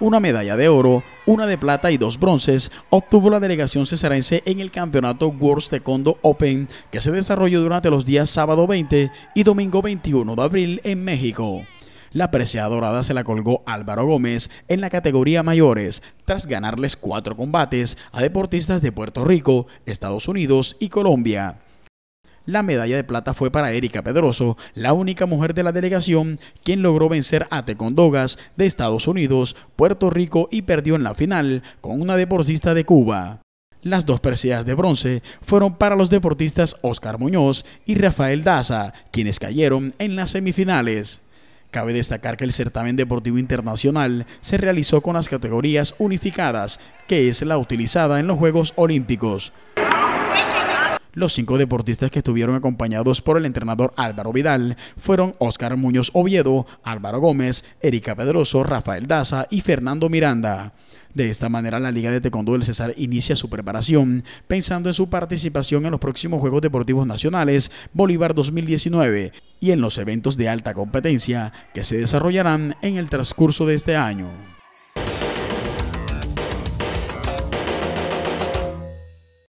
Una medalla de oro, una de plata y 2 bronces obtuvo la delegación cesarense en el campeonato World Taekwon-Do Open, que se desarrolló durante los días sábado 20 y domingo 21 de abril en México. La presea dorada se la colgó Álvaro Gómez en la categoría mayores, tras ganarles 4 combates a deportistas de Puerto Rico, Estados Unidos y Colombia. La medalla de plata fue para Erika Pedroso, la única mujer de la delegación, quien logró vencer a Taekwondogas de Estados Unidos, Puerto Rico y perdió en la final con una deportista de Cuba. Las 2 preseas de bronce fueron para los deportistas Óscar Muñoz y Rafael Daza, quienes cayeron en las semifinales. Cabe destacar que el certamen deportivo internacional se realizó con las categorías unificadas, que es la utilizada en los Juegos Olímpicos. Los 5 deportistas que estuvieron acompañados por el entrenador Álvaro Vidal fueron Óscar Muñoz Oviedo, Álvaro Gómez, Erika Pedroso, Rafael Daza y Fernando Miranda. De esta manera, la Liga de Taekwondo del Cesar inicia su preparación pensando en su participación en los próximos Juegos Deportivos Nacionales Bolívar 2019 y en los eventos de alta competencia que se desarrollarán en el transcurso de este año.